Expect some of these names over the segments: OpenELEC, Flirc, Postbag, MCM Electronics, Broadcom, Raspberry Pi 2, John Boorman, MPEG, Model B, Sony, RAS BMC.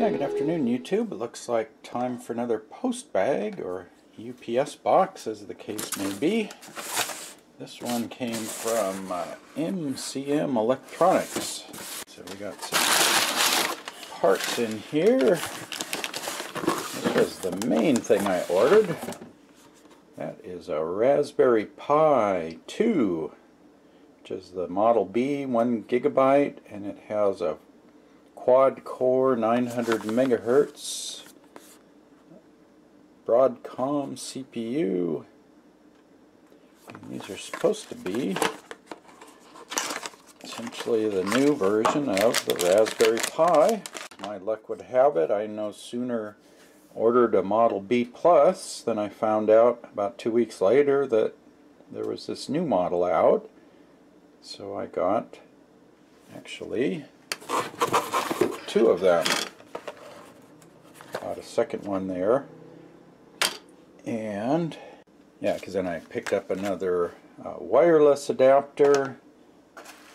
Yeah, good afternoon YouTube. It looks like time for another post bag or UPS box, as the case may be. This one came from MCM Electronics. So we got some parts in here. This was the main thing I ordered. That is a Raspberry Pi 2, which is the Model B, 1 GB, and it has a quad-core 900 megahertz Broadcom CPU. And these are supposed to be essentially the new version of the Raspberry Pi. My luck would have it, I no sooner ordered a Model B Plus, then I found out about 2 weeks later that there was this new model out. So I got, actually, two of them. Got a second one there. And, yeah, because then I picked up another wireless adapter.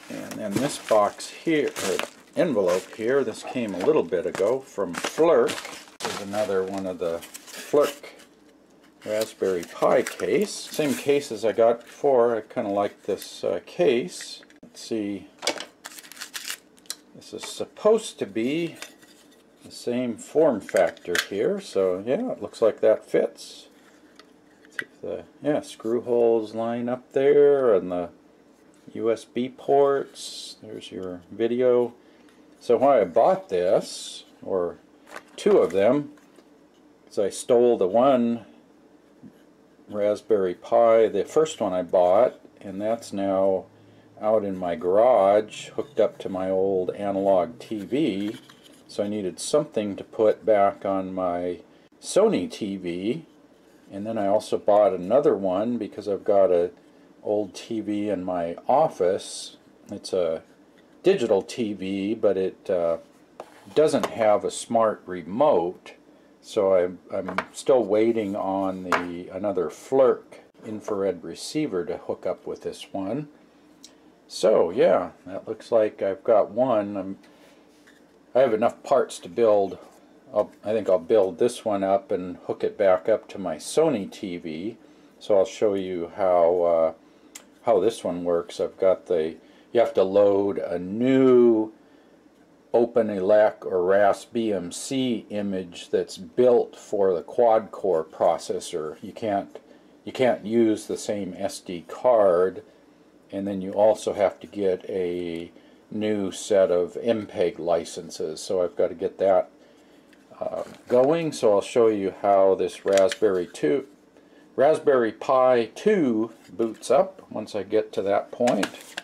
And then this box here, or envelope here, this came a little bit ago from Flirc. Is another one of the Flirc Raspberry Pi case. Same case as I got before. I kind of like this case. Let's see. This is supposed to be the same form factor here. So yeah, it looks like that fits. Let's see if the screw holes line up there, and the USB ports. There's your video. So why I bought this, or two of them, because I stole the one Raspberry Pi, the first one I bought, and that's now out in my garage hooked up to my old analog TV. So I needed something to put back on my Sony TV, and then I also bought another one because I've got an old TV in my office. It's a digital TV, but it doesn't have a smart remote, so I'm still waiting on another Flirc infrared receiver to hook up with this one. So yeah, that looks like I've got one. I have enough parts to build. I think I'll build this one up and hook it back up to my Sony TV. So I'll show you how this one works. I've got you have to load a new OpenELEC or RAS BMC image that's built for the quad-core processor. You can't use the same SD card, and then you also have to get a new set of MPEG licenses. So I've got to get that going. So I'll show you how this Raspberry Pi 2 boots up once I get to that point.